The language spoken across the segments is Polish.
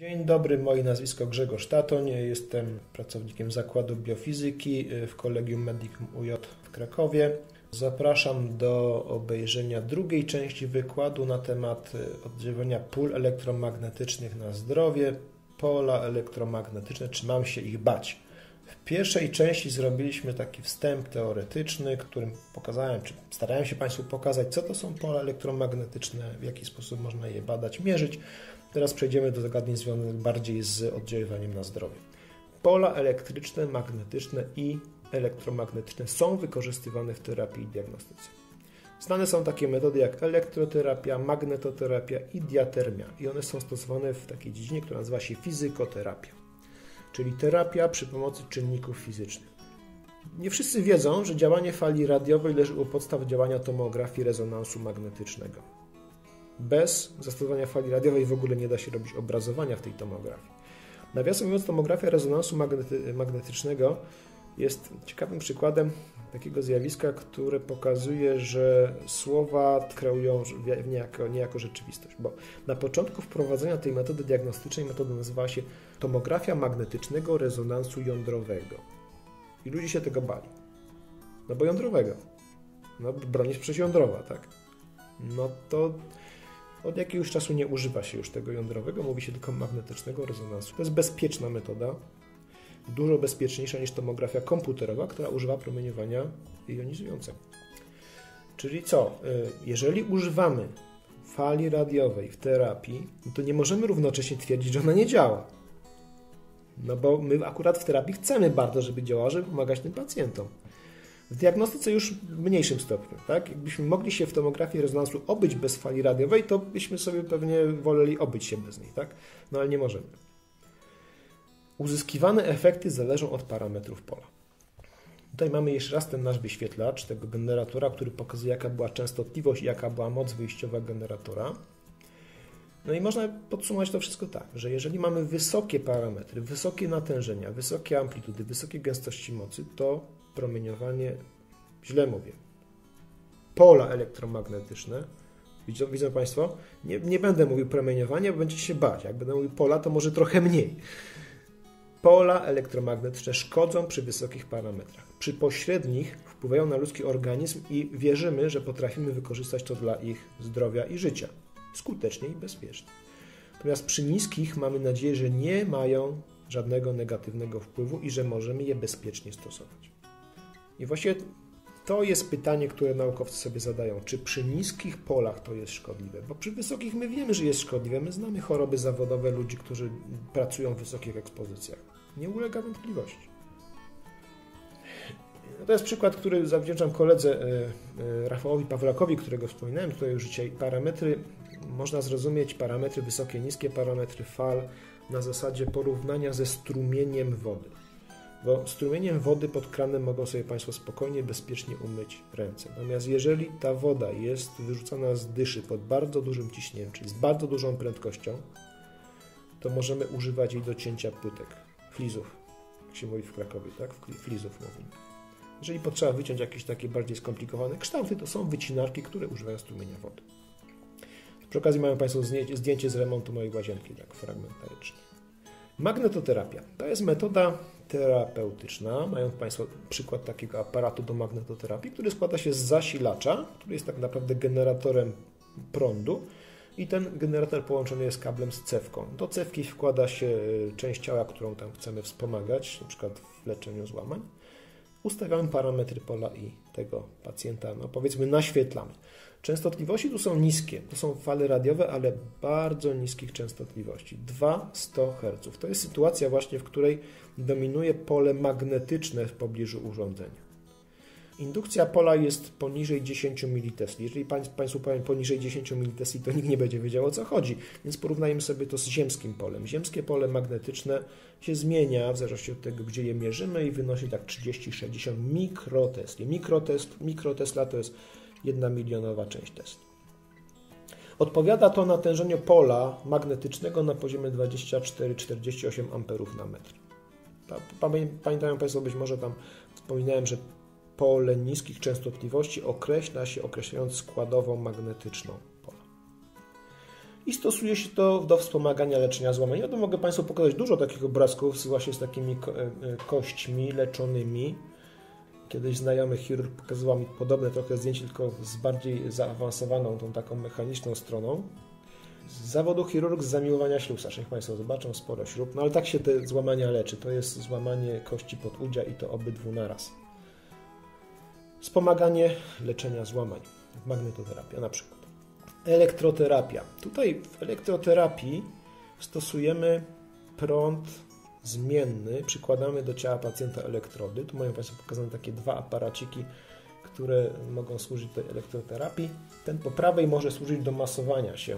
Dzień dobry, moje nazwisko Grzegorz Tatoń, jestem pracownikiem Zakładu Biofizyki w Collegium Medicum UJ w Krakowie. Zapraszam do obejrzenia drugiej części wykładu na temat oddziaływania pól elektromagnetycznych na zdrowie, pola elektromagnetyczne, czy mam się ich bać. W pierwszej części zrobiliśmy taki wstęp teoretyczny, którym pokazałem, czy starałem się Państwu pokazać, co to są pola elektromagnetyczne, w jaki sposób można je badać, mierzyć. Teraz przejdziemy do zagadnień związanych bardziej z oddziaływaniem na zdrowie. Pola elektryczne, magnetyczne i elektromagnetyczne są wykorzystywane w terapii i diagnostyce. Znane są takie metody jak elektroterapia, magnetoterapia i diatermia i one są stosowane w takiej dziedzinie, która nazywa się fizykoterapia, czyli terapia przy pomocy czynników fizycznych. Nie wszyscy wiedzą, że działanie fali radiowej leży u podstaw działania tomografii rezonansu magnetycznego. Bez zastosowania fali radiowej w ogóle nie da się robić obrazowania w tej tomografii. Nawiasem mówiąc, tomografia rezonansu magnetycznego jest ciekawym przykładem takiego zjawiska, które pokazuje, że słowa kreują niejako rzeczywistość. Bo na początku wprowadzenia tej metody diagnostycznej metoda nazywała się tomografia magnetycznego rezonansu jądrowego. I ludzie się tego bali. No bo jądrowego. No broń jest przecież jądrowa, tak? No to od jakiegoś czasu nie używa się już tego jądrowego, mówi się tylko magnetycznego rezonansu. To jest bezpieczna metoda, dużo bezpieczniejsza niż tomografia komputerowa, która używa promieniowania jonizującego. Czyli co? Jeżeli używamy fali radiowej w terapii, no to nie możemy równocześnie twierdzić, że ona nie działa. No bo my akurat w terapii chcemy bardzo, żeby działała, żeby pomagać tym pacjentom. W diagnostyce już w mniejszym stopniu, tak? Jakbyśmy mogli się w tomografii rezonansu obyć bez fali radiowej, to byśmy sobie pewnie woleli obyć się bez niej, tak? No ale nie możemy. Uzyskiwane efekty zależą od parametrów pola. Tutaj mamy jeszcze raz ten nasz wyświetlacz, tego generatora, który pokazuje, jaka była częstotliwość i jaka była moc wyjściowa generatora. No i można podsumować to wszystko tak, że jeżeli mamy wysokie parametry, wysokie natężenia, wysokie amplitudy, wysokie gęstości mocy, to promieniowanie, źle mówię, pola elektromagnetyczne, widzą Państwo? Nie będę mówił promieniowanie, bo będziecie się bać. Jak będę mówił pola, to może trochę mniej. Pola elektromagnetyczne szkodzą przy wysokich parametrach. Przy pośrednich wpływają na ludzki organizm i wierzymy, że potrafimy wykorzystać to dla ich zdrowia i życia. Skutecznie i bezpiecznie. Natomiast przy niskich mamy nadzieję, że nie mają żadnego negatywnego wpływu i że możemy je bezpiecznie stosować. I właśnie to jest pytanie, które naukowcy sobie zadają. Czy przy niskich polach to jest szkodliwe? Bo przy wysokich my wiemy, że jest szkodliwe. My znamy choroby zawodowe ludzi, którzy pracują w wysokich ekspozycjach. Nie ulega wątpliwości. To jest przykład, który zawdzięczam koledze Rafałowi Pawlakowi, którego wspominałem tutaj już dzisiaj. Parametry, można zrozumieć parametry wysokie, niskie, parametry fal na zasadzie porównania ze strumieniem wody. Bo strumieniem wody pod kranem mogą sobie Państwo spokojnie, bezpiecznie umyć ręce. Natomiast jeżeli ta woda jest wyrzucana z dyszy pod bardzo dużym ciśnieniem, czyli z bardzo dużą prędkością, to możemy używać jej do cięcia płytek, flizów, jak się mówi w Krakowie, tak? Flizów mówimy. Jeżeli potrzeba wyciąć jakieś takie bardziej skomplikowane kształty, to są wycinarki, które używają strumienia wody. Przy okazji mają Państwo zdjęcie z remontu mojej łazienki, tak fragmentarycznie. Magnetoterapia. To jest metoda terapeutyczna. Mają Państwo przykład takiego aparatu do magnetoterapii, który składa się z zasilacza, który jest tak naprawdę generatorem prądu i ten generator połączony jest kablem z cewką. Do cewki wkłada się część ciała, którą tam chcemy wspomagać, na przykład w leczeniu złamań. Ustawiamy parametry pola i tego pacjenta, no powiedzmy, naświetlamy. Częstotliwości tu są niskie, to są fale radiowe, ale bardzo niskich częstotliwości, 2-100 Hz. To jest sytuacja właśnie, w której dominuje pole magnetyczne w pobliżu urządzenia. Indukcja pola jest poniżej 10 militesli. Jeżeli Państwu powiem poniżej 10 militesli, to nikt nie będzie wiedział, o co chodzi, więc porównajmy sobie to z ziemskim polem. Ziemskie pole magnetyczne się zmienia w zależności od tego, gdzie je mierzymy i wynosi tak 30-60 mikrotesli. Mikrotesla to jest 1/100000 część Tesla. Odpowiada to natężeniu pola magnetycznego na poziomie 24-48 amperów na metr. Pamiętają Państwo, być może tam wspominałem, że pole niskich częstotliwości określa się określając składową magnetyczną pola. i stosuje się to do wspomagania leczenia złamań. Ja to mogę Państwu pokazać dużo takich obrazków właśnie z takimi kośćmi leczonymi. Kiedyś znajomy chirurg pokazywał mi podobne trochę zdjęcie, tylko z bardziej zaawansowaną, tą taką mechaniczną stroną. Z zawodu chirurg z zamiłowania ślusarz. Niech Państwo zobaczą, sporo śrub. No ale tak się te złamania leczy. To jest złamanie kości podudzia i to obydwu naraz. Wspomaganie leczenia złamań. Magnetoterapia na przykład. Elektroterapia. Tutaj w elektroterapii stosujemy prąd zmienny. Przykładamy do ciała pacjenta elektrody. Tu mają Państwo pokazane takie dwa aparaciki, które mogą służyć do elektroterapii. Ten po prawej może służyć do masowania się.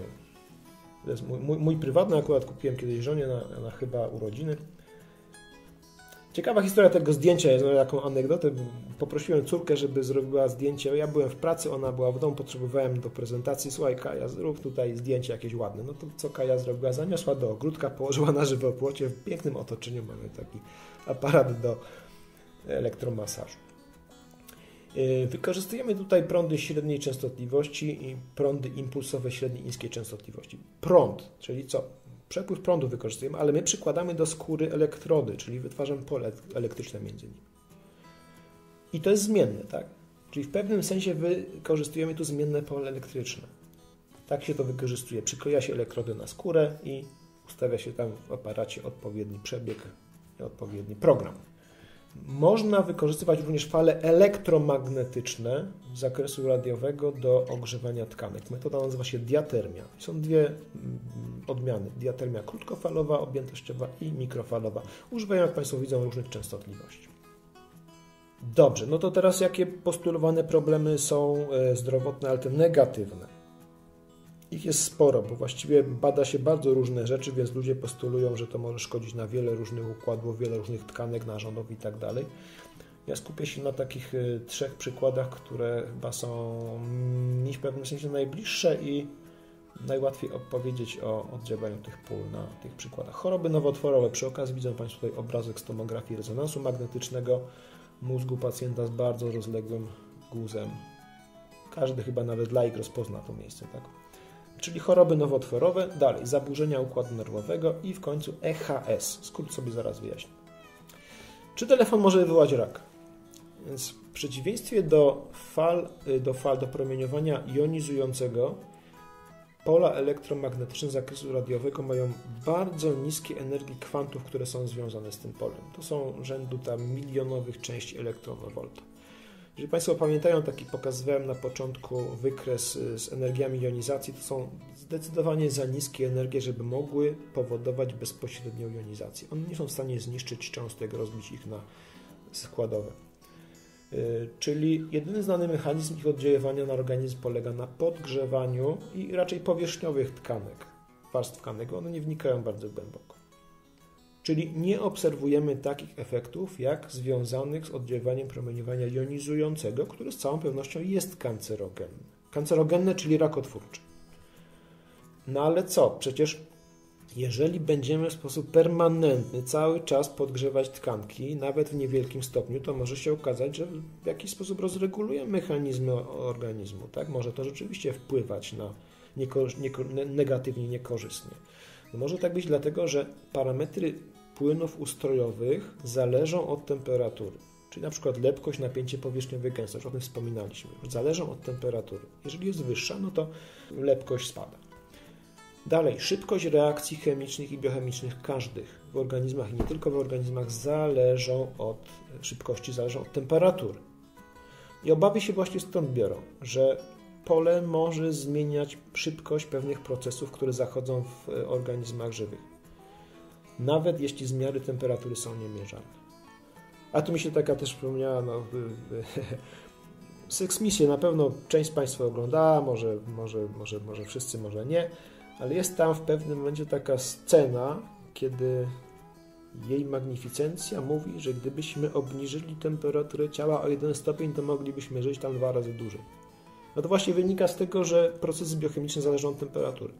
To jest mój prywatny, akurat kupiłem kiedyś żonie na chyba urodziny. Ciekawa historia tego zdjęcia, jest taką anegdotę. Poprosiłem córkę, żeby zrobiła zdjęcie. Ja byłem w pracy, ona była w domu, potrzebowałem do prezentacji. Słuchaj, Kaja, zrób tutaj zdjęcie jakieś ładne. No to co Kaja zrobiła? Zaniosła do ogródka, położyła na żywopłocie. W pięknym otoczeniu mamy taki aparat do elektromasażu. Wykorzystujemy tutaj prądy średniej częstotliwości i prądy impulsowe średniej i niskiej częstotliwości. Prąd, czyli co? Przepływ prądu wykorzystujemy, ale my przykładamy do skóry elektrody, czyli wytwarzamy pole elektryczne między nimi. I to jest zmienne, tak? Czyli w pewnym sensie wykorzystujemy tu zmienne pole elektryczne. Tak się to wykorzystuje. Przykleja się elektrody na skórę i ustawia się tam w aparacie odpowiedni przebieg i odpowiedni program. Można wykorzystywać również fale elektromagnetyczne z zakresu radiowego do ogrzewania tkanek. Metoda nazywa się diatermia. Są dwie odmiany. Diatermia krótkofalowa, objętościowa i mikrofalowa. Używają, jak Państwo widzą, różnych częstotliwości. Dobrze, no to teraz jakie postulowane problemy są zdrowotne, ale te negatywne? Ich jest sporo, bo właściwie bada się bardzo różne rzeczy, więc ludzie postulują, że to może szkodzić na wiele różnych układów, wiele różnych tkanek, narządów i tak dalej. Ja skupię się na takich trzech przykładach, które chyba są mi w pewnym sensie najbliższe i najłatwiej opowiedzieć o oddziaływaniu tych pól na tych przykładach. Choroby nowotworowe. Przy okazji widzą Państwo tutaj obrazek z tomografii rezonansu magnetycznego mózgu pacjenta z bardzo rozległym guzem. Każdy chyba nawet laik rozpozna to miejsce, tak? Czyli choroby nowotworowe, dalej zaburzenia układu nerwowego i w końcu EHS. Skrót sobie zaraz wyjaśnię. Czy telefon może wywołać rak? Więc w przeciwieństwie do promieniowania jonizującego, pola elektromagnetyczne z zakresu radiowego mają bardzo niskie energie kwantów, które są związane z tym polem. To są rzędu tam milionowych części elektronowolta. Jeżeli Państwo pamiętają, taki pokazywałem na początku wykres z energiami jonizacji, to są zdecydowanie za niskie energie, żeby mogły powodować bezpośrednią jonizację. One nie są w stanie zniszczyć cząstek, rozbić ich na składowe. Czyli jedyny znany mechanizm ich oddziaływania na organizm polega na podgrzewaniu i raczej powierzchniowych tkanek, warstw tkanek. One nie wnikają bardzo głęboko. Czyli nie obserwujemy takich efektów, jak związanych z oddziaływaniem promieniowania jonizującego, który z całą pewnością jest kancerogenny. Kancerogenne, czyli rakotwórczy. No ale co? Przecież jeżeli będziemy w sposób permanentny cały czas podgrzewać tkanki, nawet w niewielkim stopniu, to może się okazać, że w jakiś sposób rozreguluje mechanizmy organizmu. Tak? Może to rzeczywiście wpływać na negatywnie, niekorzystnie. No może tak być dlatego, że parametry płynów ustrojowych zależą od temperatury. Czyli na przykład lepkość, napięcie powierzchniowe, gęstość, o tym wspominaliśmy. Zależą od temperatury. Jeżeli jest wyższa, no to lepkość spada. Dalej, szybkość reakcji chemicznych i biochemicznych każdych w organizmach i nie tylko w organizmach zależą od szybkości, zależą od temperatury. I obawy się właśnie stąd biorą, że pole może zmieniać szybkość pewnych procesów, które zachodzą w organizmach żywych. Nawet jeśli zmiany temperatury są niemierzalne. A tu mi się taka też przypomniała, no, seksmisję na pewno część z Państwa oglądała, może wszyscy, może nie, ale jest tam w pewnym momencie taka scena, kiedy jej magnificencja mówi, że gdybyśmy obniżyli temperaturę ciała o 1 stopień, to moglibyśmy żyć tam 2 razy dłużej. No to właśnie wynika z tego, że procesy biochemiczne zależą od temperatury.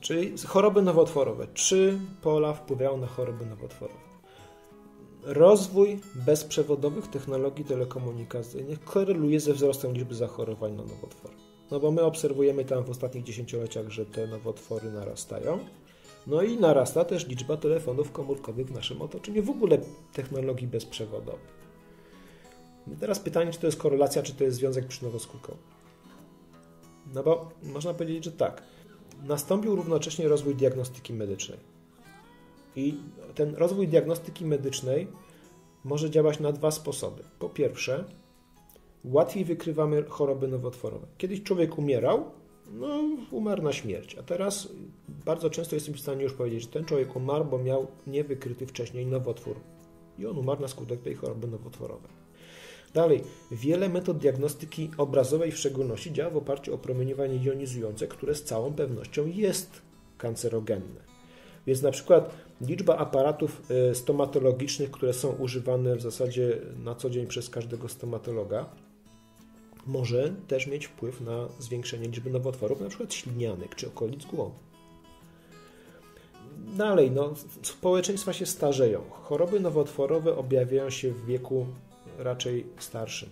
Czyli choroby nowotworowe. Czy pola wpływają na choroby nowotworowe? Rozwój bezprzewodowych technologii telekomunikacyjnych koreluje ze wzrostem liczby zachorowań na nowotwory. No bo my obserwujemy tam w ostatnich dziesięcioleciach, że te nowotwory narastają. No i narasta też liczba telefonów komórkowych w naszym otoczeniu, w ogóle technologii bezprzewodowych. No teraz pytanie, czy to jest korelacja, czy to jest związek przyczynowo-skutkowy. No bo można powiedzieć, że tak. Nastąpił równocześnie rozwój diagnostyki medycznej. I ten rozwój diagnostyki medycznej może działać na dwa sposoby. Po pierwsze, łatwiej wykrywamy choroby nowotworowe. Kiedyś człowiek umierał, no umarł na śmierć, a teraz bardzo często jestem w stanie już powiedzieć, że ten człowiek umarł, bo miał niewykryty wcześniej nowotwór i on umarł na skutek tej choroby nowotworowej. Dalej, wiele metod diagnostyki obrazowej w szczególności działa w oparciu o promieniowanie jonizujące, które z całą pewnością jest kancerogenne. Więc na przykład liczba aparatów stomatologicznych, które są używane w zasadzie na co dzień przez każdego stomatologa, może też mieć wpływ na zwiększenie liczby nowotworów, na przykład ślinianek czy okolic głowy. Dalej, no, społeczeństwa się starzeją. Choroby nowotworowe objawiają się w wieku raczej starszym,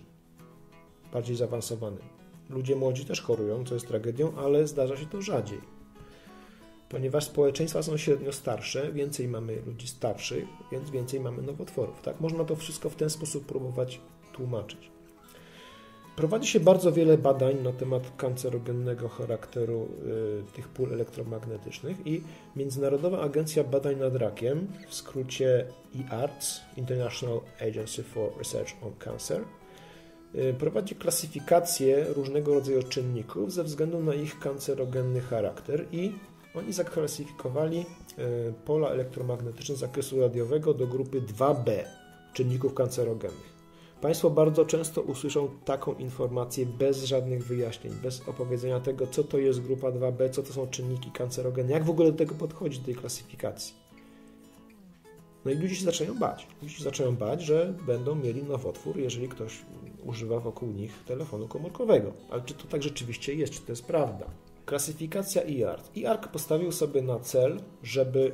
bardziej zaawansowanym. Ludzie młodzi też chorują, co jest tragedią, ale zdarza się to rzadziej. Ponieważ społeczeństwa są średnio starsze, więcej mamy ludzi starszych, więc więcej mamy nowotworów. Tak? Można to wszystko w ten sposób próbować tłumaczyć. Prowadzi się bardzo wiele badań na temat kancerogennego charakteru tych pól elektromagnetycznych i Międzynarodowa Agencja Badań nad Rakiem, w skrócie IARC, International Agency for Research on Cancer, prowadzi klasyfikację różnego rodzaju czynników ze względu na ich kancerogenny charakter i oni zaklasyfikowali pola elektromagnetyczne z zakresu radiowego do grupy 2B, czynników kancerogennych. Państwo bardzo często usłyszą taką informację bez żadnych wyjaśnień, bez opowiedzenia tego, co to jest grupa 2B, co to są czynniki kancerogenne, jak w ogóle do tego podchodzi, do tej klasyfikacji. No i ludzie się zaczynają bać. Ludzie się zaczynają bać, że będą mieli nowotwór, jeżeli ktoś używa wokół nich telefonu komórkowego. Ale czy to tak rzeczywiście jest, czy to jest prawda? Klasyfikacja IARC. IARC postawił sobie na cel, żeby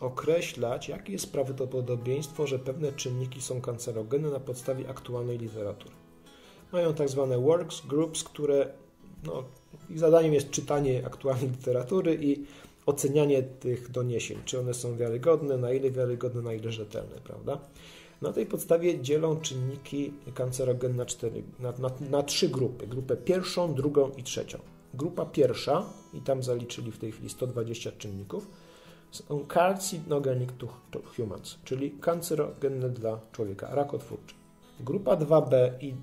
określać, jakie jest prawdopodobieństwo, że pewne czynniki są kancerogenne na podstawie aktualnej literatury. Mają tak zwane works groups, które no, ich zadaniem jest czytanie aktualnej literatury i ocenianie tych doniesień, czy one są wiarygodne, na ile rzetelne, prawda? Na tej podstawie dzielą czynniki kancerogenne na trzy grupy. Grupę pierwszą, drugą i trzecią. Grupa pierwsza, i tam zaliczyli w tej chwili 120 czynników, są carcinogenic to humans, czyli kancerogenne dla człowieka, rakotwórcze. Grupa 2A i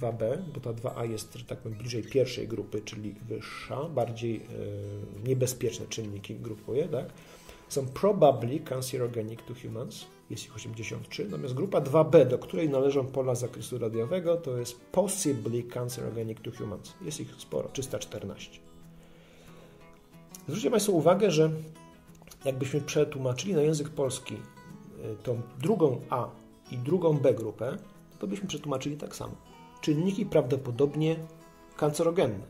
2B, bo ta 2A jest, tak powiem, bliżej pierwszej grupy, czyli wyższa, bardziej niebezpieczne czynniki grupuje, tak? Są probably cancerogenic to humans, jest ich 83, natomiast grupa 2B, do której należą pola zakresu radiowego, to jest possibly cancerogenic to humans, jest ich sporo, 314. Zwróćcie Państwo uwagę, że jakbyśmy przetłumaczyli na język polski tą drugą A i drugą B grupę, to byśmy przetłumaczyli tak samo. Czynniki prawdopodobnie kancerogenne.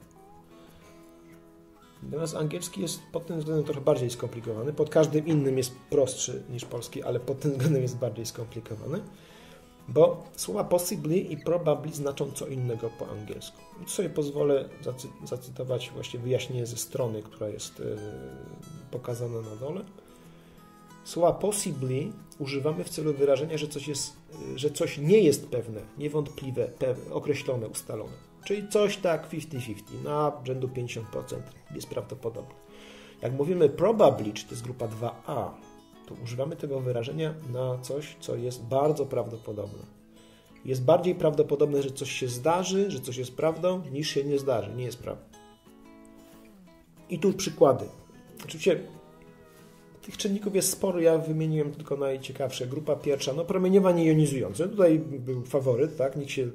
Natomiast angielski jest pod tym względem trochę bardziej skomplikowany. Pod każdym innym jest prostszy niż polski, ale pod tym względem jest bardziej skomplikowany, bo słowa possibly i probably znaczą co innego po angielsku. I tu sobie pozwolę zacytować właśnie wyjaśnienie ze strony, która jest pokazana na dole. Słowa possibly używamy w celu wyrażenia, że coś nie jest pewne, niewątpliwe, określone, ustalone. Czyli coś tak 50-50, na rzędu 50% jest prawdopodobne. Jak mówimy probably, czy to jest grupa 2A, to używamy tego wyrażenia na coś, co jest bardzo prawdopodobne. Jest bardziej prawdopodobne, że coś się zdarzy, że coś jest prawdą, niż się nie zdarzy, nie jest prawdą. I tu przykłady. Oczywiście tych czynników jest sporo, ja wymieniłem tylko najciekawsze. Grupa pierwsza, no promieniowanie jonizujące, tutaj był faworyt, tak, nikt się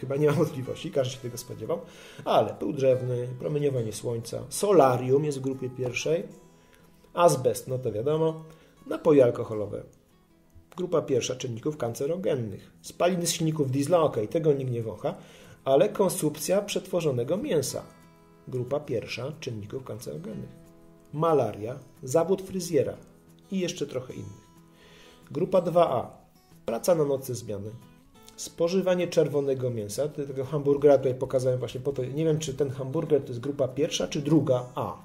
chyba nie ma wątpliwości, każdy się tego spodziewał, ale pył drzewny, promieniowanie słońca, solarium jest w grupie pierwszej, azbest, no to wiadomo, napoje alkoholowe. Grupa pierwsza czynników kancerogennych. Spaliny z silników diesla, ok, tego nikt nie wącha, ale konsumpcja przetworzonego mięsa. Grupa pierwsza czynników kancerogennych. Malaria, zawód fryzjera i jeszcze trochę innych. Grupa 2A. Praca na nocy zmiany. spożywanie czerwonego mięsa, tego hamburgera tutaj pokazałem właśnie po to, nie wiem czy ten hamburger to jest grupa pierwsza czy druga A,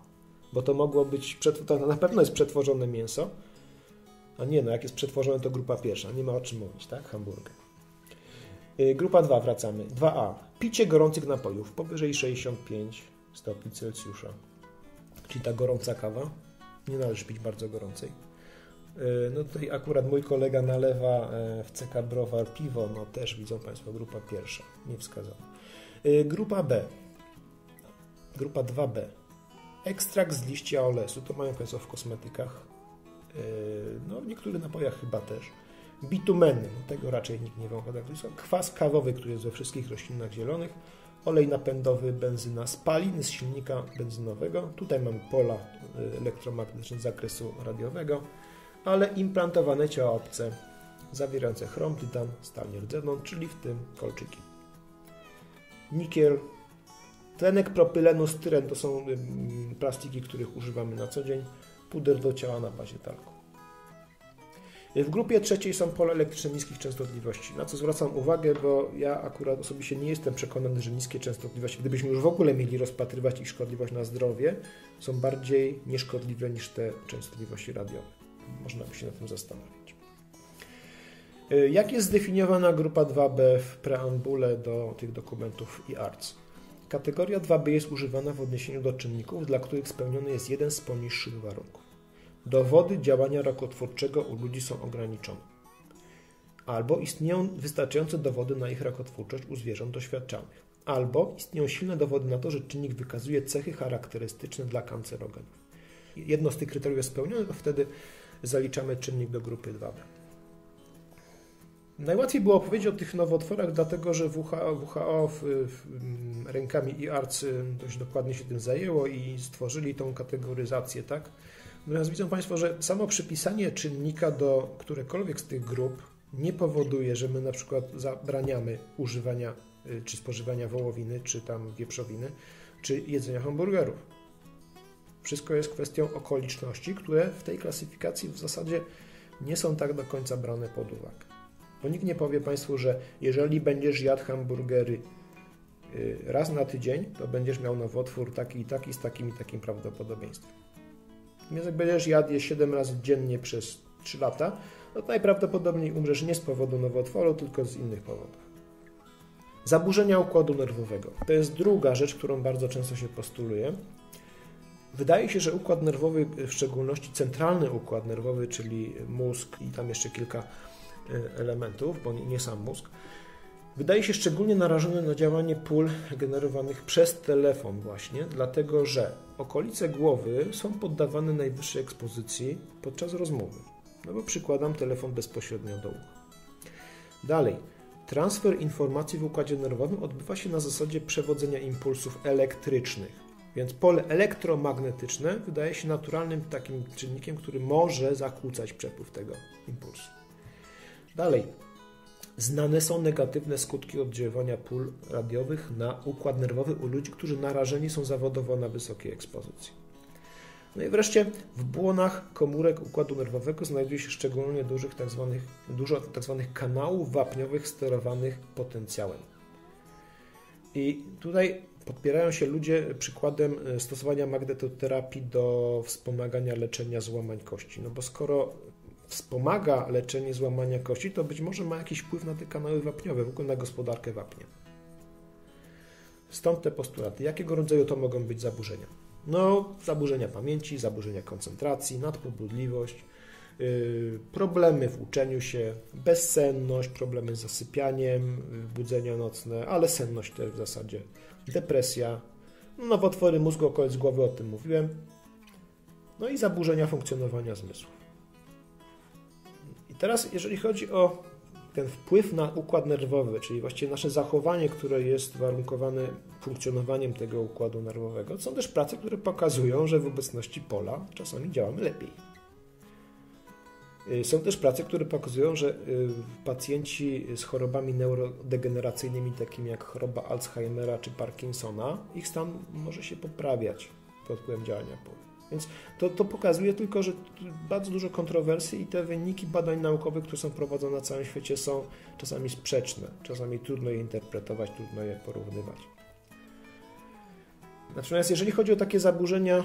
bo to mogło być, to na pewno jest przetworzone mięso, a nie, no jak jest przetworzone to grupa pierwsza, nie ma o czym mówić, tak, hamburger. Grupa 2, wracamy, 2A, picie gorących napojów powyżej 65 stopni Celsjusza, czyli ta gorąca kawa, nie należy pić bardzo gorącej. No tutaj akurat mój kolega nalewa w CK Browar piwo, no też widzą Państwo, grupa pierwsza, nie wskazana. Grupa B, grupa 2B, ekstrakt z liścia olesu, to mają Państwo w kosmetykach, no w niektórych napojach chyba też. Bitumeny, tego raczej nikt nie wącha, to jest kwas kawowy, który jest we wszystkich roślinach zielonych, olej napędowy, benzyna, spaliny z silnika benzynowego, tutaj mamy pola elektromagnetyczne z zakresu radiowego, ale implantowane ciała obce, zawierające chrom, tytan, stal nierdzewną, czyli w tym kolczyki. Nikiel, tlenek propylenu, styren, to są plastiki, których używamy na co dzień, puder do ciała na bazie talku. W grupie trzeciej są pola elektryczne niskich częstotliwości, na co zwracam uwagę, bo ja akurat osobiście nie jestem przekonany, że niskie częstotliwości, gdybyśmy już w ogóle mieli rozpatrywać ich szkodliwość na zdrowie, są bardziej nieszkodliwe niż te częstotliwości radiowe. Można by się nad tym zastanowić. Jak jest zdefiniowana grupa 2B w preambule do tych dokumentów IARC? Kategoria 2B jest używana w odniesieniu do czynników, dla których spełniony jest jeden z poniższych warunków. Dowody działania rakotwórczego u ludzi są ograniczone. Albo istnieją wystarczające dowody na ich rakotwórczość u zwierząt doświadczalnych. Albo istnieją silne dowody na to, że czynnik wykazuje cechy charakterystyczne dla kancerogenów. Jedno z tych kryteriów jest spełnione, to wtedy zaliczamy czynnik do grupy 2B. Najłatwiej było opowiedzieć o tych nowotworach, dlatego że WHO rękami IARC dość dokładnie się tym zajęło i stworzyli tą kategoryzację, tak? Natomiast widzą Państwo, że samo przypisanie czynnika do którekolwiek z tych grup nie powoduje, że my na przykład zabraniamy używania czy spożywania wołowiny, czy tam wieprzowiny, czy jedzenia hamburgerów. Wszystko jest kwestią okoliczności, które w tej klasyfikacji w zasadzie nie są tak do końca brane pod uwagę. Bo nikt nie powie Państwu, że jeżeli będziesz jadł hamburgery raz na tydzień, to będziesz miał nowotwór taki i taki z takim i takim prawdopodobieństwem. Więc jak będziesz jadł je 7 razy dziennie przez 3 lata, no to najprawdopodobniej umrzesz nie z powodu nowotworu, tylko z innych powodów. Zaburzenia układu nerwowego. To jest druga rzecz, którą bardzo często się postuluje. Wydaje się, że układ nerwowy, w szczególności centralny układ nerwowy, czyli mózg i tam jeszcze kilka elementów, bo nie sam mózg, wydaje się szczególnie narażony na działanie pól generowanych przez telefon właśnie, dlatego że okolice głowy są poddawane najwyższej ekspozycji podczas rozmowy. No bo przykładam telefon bezpośrednio do ucha. Dalej, transfer informacji w układzie nerwowym odbywa się na zasadzie przewodzenia impulsów elektrycznych. Więc pole elektromagnetyczne wydaje się naturalnym takim czynnikiem, który może zakłócać przepływ tego impulsu. Dalej, znane są negatywne skutki oddziaływania pól radiowych na układ nerwowy u ludzi, którzy narażeni są zawodowo na wysokiej ekspozycji. No i wreszcie w błonach komórek układu nerwowego znajduje się szczególnie dużo tzw. kanałów wapniowych sterowanych potencjałem. I tutaj podpierają się ludzie przykładem stosowania magnetoterapii do wspomagania leczenia złamań kości. No bo skoro wspomaga leczenie złamania kości, to być może ma jakiś wpływ na te kanały wapniowe, w ogóle na gospodarkę wapnia. Stąd te postulaty. Jakiego rodzaju to mogą być zaburzenia? No, zaburzenia pamięci, zaburzenia koncentracji, nadpobudliwość, problemy w uczeniu się, bezsenność, problemy z zasypianiem, budzenia nocne, ale senność też w zasadzie, depresja, nowotwory mózgu, okolic głowy, o tym mówiłem, no i zaburzenia funkcjonowania zmysłów. I teraz, jeżeli chodzi o ten wpływ na układ nerwowy, czyli właściwie nasze zachowanie, które jest warunkowane funkcjonowaniem tego układu nerwowego, są też prace, które pokazują, że w obecności pola czasami działamy lepiej. Są też prace, które pokazują, że pacjenci z chorobami neurodegeneracyjnymi, takimi jak choroba Alzheimera czy Parkinsona, ich stan może się poprawiać pod wpływem działania pól. Więc to pokazuje tylko, że bardzo dużo kontrowersji i te wyniki badań naukowych, które są prowadzone na całym świecie, są czasami sprzeczne, czasami trudno je interpretować, trudno je porównywać. Natomiast jeżeli chodzi o takie zaburzenia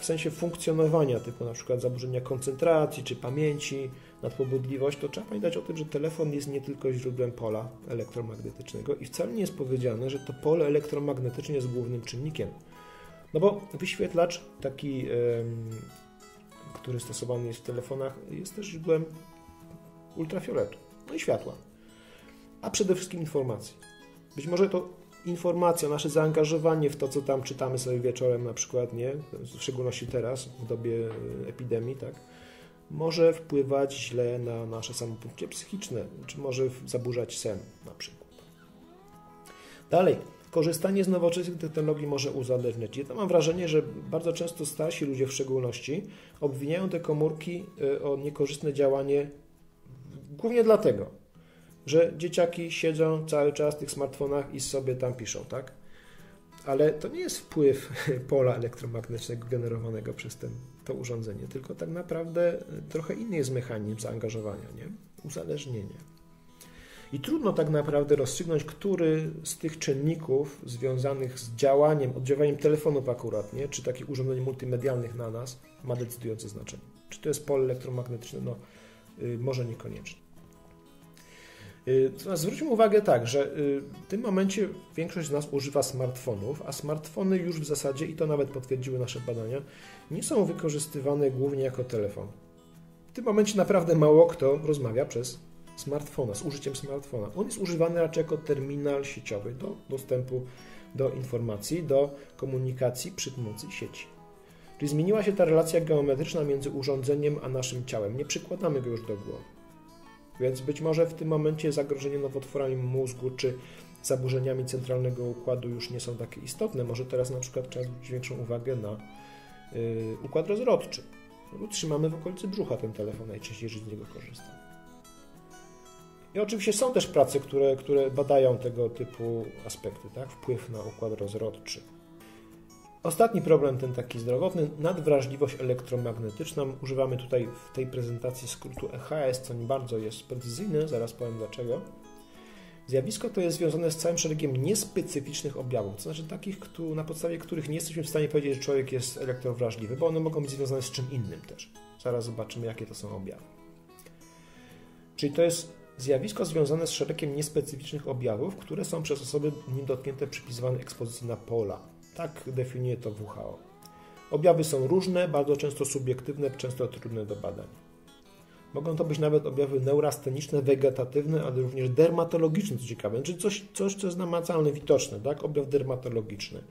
w sensie funkcjonowania, typu na przykład zaburzenia koncentracji czy pamięci, nadpobudliwość, to trzeba pamiętać o tym, że telefon jest nie tylko źródłem pola elektromagnetycznego i wcale nie jest powiedziane, że to pole elektromagnetyczne jest głównym czynnikiem. No bo wyświetlacz taki, który stosowany jest w telefonach, jest też źródłem ultrafioletu, no i światła, a przede wszystkim informacji. Być może to informacja, nasze zaangażowanie w to, co tam czytamy sobie wieczorem na przykład, nie? W szczególności teraz, w dobie epidemii, tak? Może wpływać źle na nasze samopoczucie psychiczne, czy może zaburzać sen na przykład. Dalej, korzystanie z nowoczesnych technologii może uzależniać. Ja to mam wrażenie, że bardzo często starsi ludzie w szczególności obwiniają te komórki o niekorzystne działanie głównie dlatego, że dzieciaki siedzą cały czas w tych smartfonach i sobie tam piszą, tak? Ale to nie jest wpływ pola elektromagnetycznego generowanego przez to urządzenie, tylko tak naprawdę trochę inny jest mechanizm zaangażowania, nie? Uzależnienie. I trudno tak naprawdę rozstrzygnąć, który z tych czynników związanych z oddziaływaniem telefonów akurat, nie? Czy takich urządzeń multimedialnych na nas ma decydujące znaczenie. Czy to jest pole elektromagnetyczne? No, może niekoniecznie. Zwróćmy uwagę tak, że w tym momencie większość z nas używa smartfonów, a smartfony już w zasadzie, i to nawet potwierdziły nasze badania, nie są wykorzystywane głównie jako telefon. W tym momencie naprawdę mało kto rozmawia przez smartfona, z użyciem smartfona. On jest używany raczej jako terminal sieciowy do dostępu do informacji, do komunikacji przy pomocy sieci. Czyli zmieniła się ta relacja geometryczna między urządzeniem a naszym ciałem. Nie przykładamy go już do głowy. Więc być może w tym momencie zagrożenie nowotworami mózgu czy zaburzeniami centralnego układu już nie są takie istotne. Może teraz na przykład trzeba zwrócić większą uwagę na układ rozrodczy. Trzymamy w okolicy brzucha ten telefon najczęściej, jeżeli z niego korzystamy. I oczywiście są też prace, które badają tego typu aspekty, tak? Wpływ na układ rozrodczy. Ostatni problem, ten taki zdrowotny, nadwrażliwość elektromagnetyczną. Używamy tutaj w tej prezentacji skrótu EHS, co nie bardzo jest precyzyjne, zaraz powiem dlaczego. Zjawisko to jest związane z całym szeregiem niespecyficznych objawów, to znaczy takich, na podstawie których nie jesteśmy w stanie powiedzieć, że człowiek jest elektrowrażliwy, bo one mogą być związane z czym innym też. Zaraz zobaczymy, jakie to są objawy. Czyli to jest zjawisko związane z szeregiem niespecyficznych objawów, które są przez osoby nim dotknięte przypisywane ekspozycji na pola. Tak definiuje to WHO. Objawy są różne, bardzo często subiektywne, często trudne do badań. Mogą to być nawet objawy neurasteniczne, wegetatywne, ale również dermatologiczne, co ciekawe, czyli coś co jest namacalne, widoczne, tak? Objaw dermatologiczny.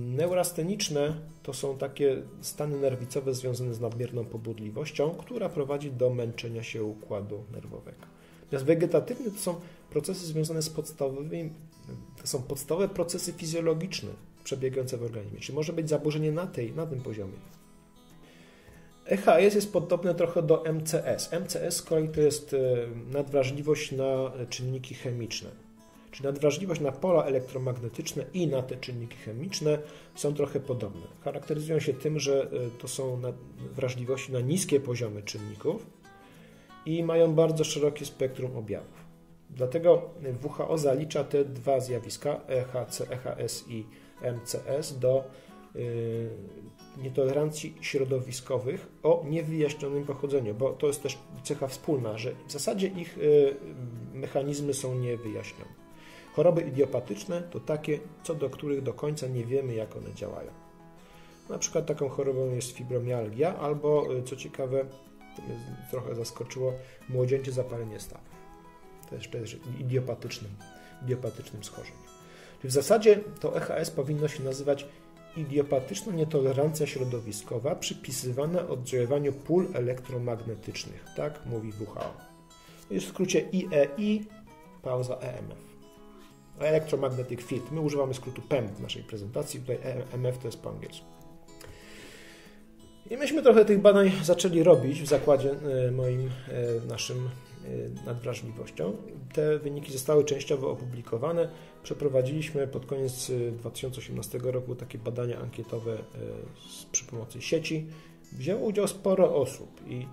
Neurasteniczne to są takie stany nerwicowe związane z nadmierną pobudliwością, która prowadzi do męczenia się układu nerwowego. Natomiast wegetatywne to są procesy związane z podstawowymi, to są podstawowe procesy fizjologiczne przebiegające w organizmie. Czyli może być zaburzenie na tym poziomie. EHS jest podobne trochę do MCS. MCS z kolei to jest nadwrażliwość na czynniki chemiczne. Czyli nadwrażliwość na pola elektromagnetyczne i na te czynniki chemiczne są trochę podobne. Charakteryzują się tym, że to są wrażliwości na niskie poziomy czynników i mają bardzo szerokie spektrum objawów. Dlatego WHO zalicza te dwa zjawiska, EHS i MCS, do nietolerancji środowiskowych o niewyjaśnionym pochodzeniu, bo to jest też cecha wspólna, że w zasadzie ich mechanizmy są niewyjaśnione. Choroby idiopatyczne to takie, co do których do końca nie wiemy, jak one działają. Na przykład taką chorobą jest fibromialgia albo, co ciekawe, to mnie trochę zaskoczyło, młodzieńcze zapalenie stawów. Też idiopatycznym schorzeniem. Czyli w zasadzie to EHS powinno się nazywać idiopatyczna nietolerancja środowiskowa przypisywana oddziaływaniu pól elektromagnetycznych. Tak mówi WHO. Jest w skrócie IEI, pauza EMF. Electromagnetic Field. My używamy skrótu PEM w naszej prezentacji. Tutaj EMF to jest po angielsku. I myśmy trochę tych badań zaczęli robić w zakładzie naszym nad wrażliwością. Te wyniki zostały częściowo opublikowane. Przeprowadziliśmy pod koniec 2018 roku takie badania ankietowe przy pomocy sieci. Wzięło udział sporo osób i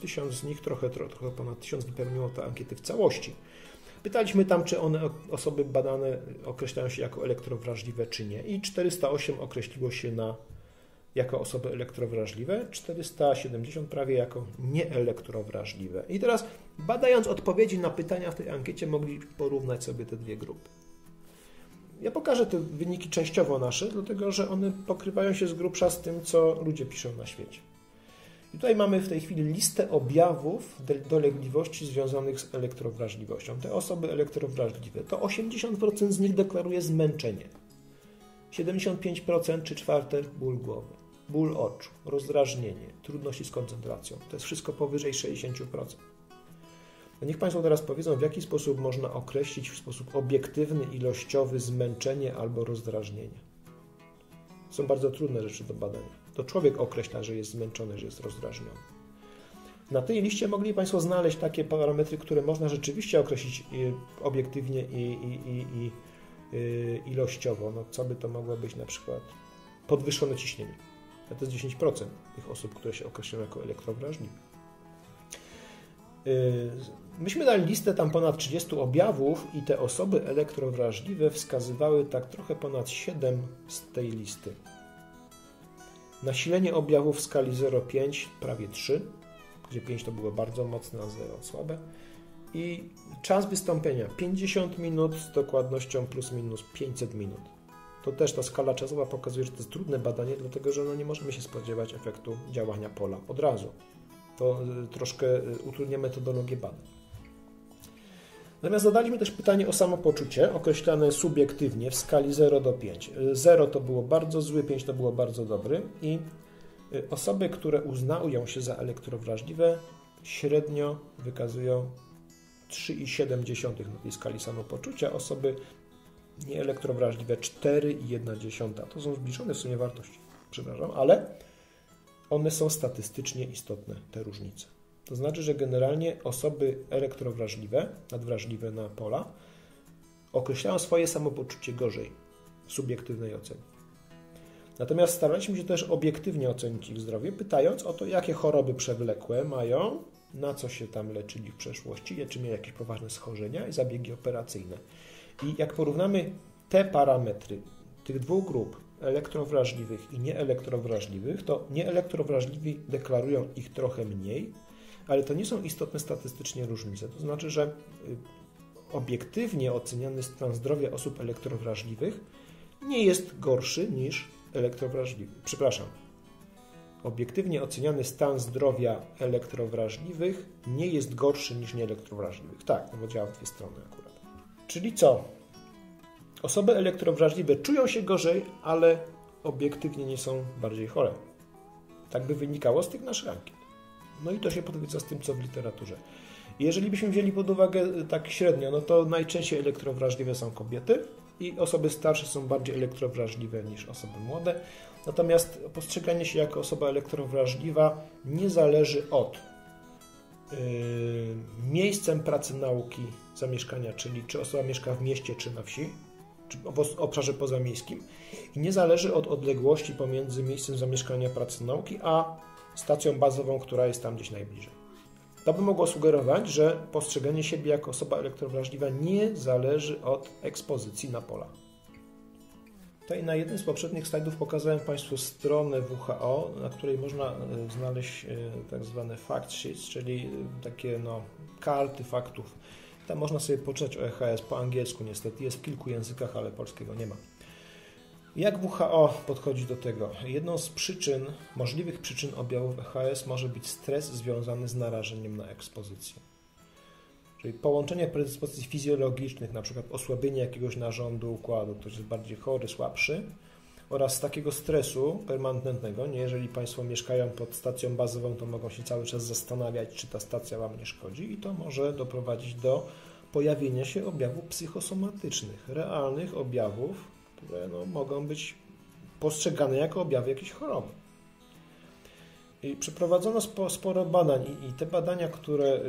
tysiąc z nich, trochę ponad 1000 wypełniło te ankiety w całości. Pytaliśmy tam, czy one, osoby badane, określają się jako elektrowrażliwe, czy nie. I 408 określiło się jako osoby elektrowrażliwe, 470 prawie jako nieelektrowrażliwe. I teraz, badając odpowiedzi na pytania w tej ankiecie, mogli porównać sobie te dwie grupy. Ja pokażę te wyniki częściowo nasze, dlatego że one pokrywają się z grubsza z tym, co ludzie piszą na świecie. I tutaj mamy w tej chwili listę objawów dolegliwości związanych z elektrowrażliwością. Te osoby elektrowrażliwe, to 80% z nich deklaruje zmęczenie, 75% czy czwartek ból głowy, ból oczu, rozdrażnienie, trudności z koncentracją. To jest wszystko powyżej 60%. No niech Państwo teraz powiedzą, w jaki sposób można określić w sposób obiektywny, ilościowy zmęczenie albo rozdrażnienie. Są bardzo trudne rzeczy do badania. To człowiek określa, że jest zmęczony, że jest rozdrażniony. Na tej liście mogli Państwo znaleźć takie parametry, które można rzeczywiście określić obiektywnie i ilościowo. No, co by to mogło być, na przykład podwyższone ciśnienie. To jest 10% tych osób, które się określają jako elektrowrażliwe. Myśmy dali listę tam ponad 30 objawów i te osoby elektrowrażliwe wskazywały tak trochę ponad 7 z tej listy. Nasilenie objawów w skali 0,5 prawie 3, gdzie 5 to było bardzo mocne, a 0 słabe. I czas wystąpienia 50 minut z dokładnością plus minus 500 minut. To też ta skala czasowa pokazuje, że to jest trudne badanie, dlatego że no nie możemy się spodziewać efektu działania pola od razu. To troszkę utrudnia metodologię badań. Natomiast zadaliśmy też pytanie o samopoczucie, określane subiektywnie w skali 0 do 5. 0 to było bardzo zły, 5 to było bardzo dobry i osoby, które uznają się za elektrowrażliwe, średnio wykazują 3,7 na tej skali samopoczucia, osoby nieelektrowrażliwe 4,1. To są zbliżone w sumie wartości, przepraszam, ale one są statystycznie istotne, te różnice. To znaczy, że generalnie osoby elektrowrażliwe, nadwrażliwe na pola, określają swoje samopoczucie gorzej w subiektywnej ocenie. Natomiast staraliśmy się też obiektywnie ocenić ich zdrowie, pytając o to, jakie choroby przewlekłe mają, na co się tam leczyli w przeszłości, czy mieli jakieś poważne schorzenia i zabiegi operacyjne. I jak porównamy te parametry tych dwóch grup, elektrowrażliwych i nieelektrowrażliwych, to nieelektrowrażliwi deklarują ich trochę mniej, ale to nie są istotne statystycznie różnice. To znaczy, że obiektywnie oceniany stan zdrowia osób elektrowrażliwych nie jest gorszy niż elektrowrażliwy. Przepraszam. Obiektywnie oceniany stan zdrowia elektrowrażliwych nie jest gorszy niż nieelektrowrażliwych. Tak, no bo działa w dwie strony akurat. Czyli co? Osoby elektrowrażliwe czują się gorzej, ale obiektywnie nie są bardziej chore. Tak by wynikało z tych naszych ankiet. No i to się potwierdza z tym, co w literaturze. Jeżeli byśmy wzięli pod uwagę tak średnio, no to najczęściej elektrowrażliwe są kobiety i osoby starsze są bardziej elektrowrażliwe niż osoby młode. Natomiast postrzeganie się jako osoba elektrowrażliwa nie zależy od miejscem pracy, nauki, zamieszkania, czyli czy osoba mieszka w mieście, czy na wsi, czy w obszarze pozamiejskim i nie zależy od odległości pomiędzy miejscem zamieszkania, pracy, nauki, a stacją bazową, która jest tam gdzieś najbliżej. To by mogło sugerować, że postrzeganie siebie jako osoba elektrowrażliwa nie zależy od ekspozycji na pola. Tutaj na jednym z poprzednich slajdów pokazałem Państwu stronę WHO, na której można znaleźć tak zwane fact sheets, czyli takie no, karty faktów. Tam można sobie poczytać o EHS po angielsku, niestety jest w kilku językach, ale polskiego nie ma. Jak WHO podchodzi do tego? Jedną z przyczyn, możliwych przyczyn objawów EHS może być stres związany z narażeniem na ekspozycję. Czyli połączenie predyspozycji fizjologicznych, np. osłabienie jakiegoś narządu, układu, ktoś jest bardziej chory, słabszy, oraz takiego stresu permanentnego, nie, jeżeli Państwo mieszkają pod stacją bazową, to mogą się cały czas zastanawiać, czy ta stacja Wam nie szkodzi i to może doprowadzić do pojawienia się objawów psychosomatycznych, realnych objawów, które no, mogą być postrzegane jako objawy jakiejś choroby. Przeprowadzono sporo badań i te badania, które